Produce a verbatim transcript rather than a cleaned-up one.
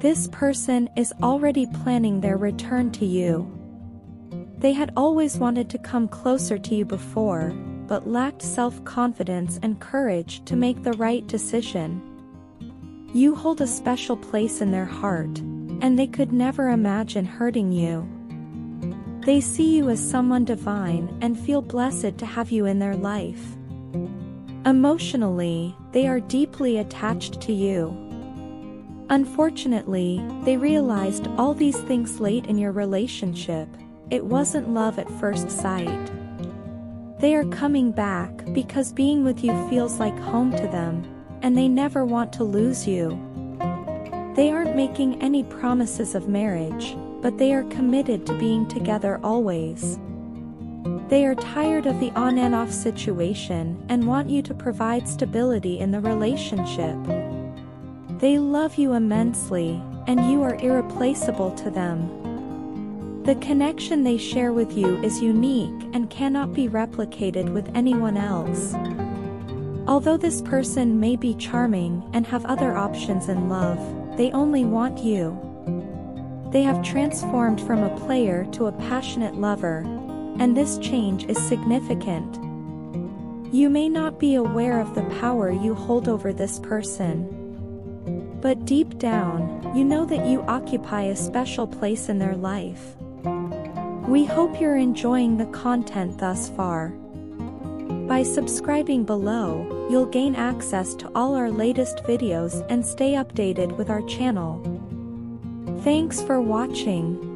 This person is already planning their return to you. They had always wanted to come closer to you before, but lacked self-confidence and courage to make the right decision. You hold a special place in their heart, and they could never imagine hurting you. They see you as someone divine and feel blessed to have you in their life. Emotionally, they are deeply attached to you. Unfortunately, they realized all these things late in your relationship. It wasn't love at first sight. They are coming back because being with you feels like home to them, and they never want to lose you. They aren't making any promises of marriage, but they are committed to being together always. They are tired of the on and off situation and want you to provide stability in the relationship. They love you immensely, and you are irreplaceable to them. The connection they share with you is unique and cannot be replicated with anyone else. Although this person may be charming and have other options in love, they only want you. They have transformed from a player to a passionate lover, and this change is significant. You may not be aware of the power you hold over this person, but deep down, you know that you occupy a special place in their life. We hope you're enjoying the content thus far. By subscribing below, you'll gain access to all our latest videos and stay updated with our channel. Thanks for watching.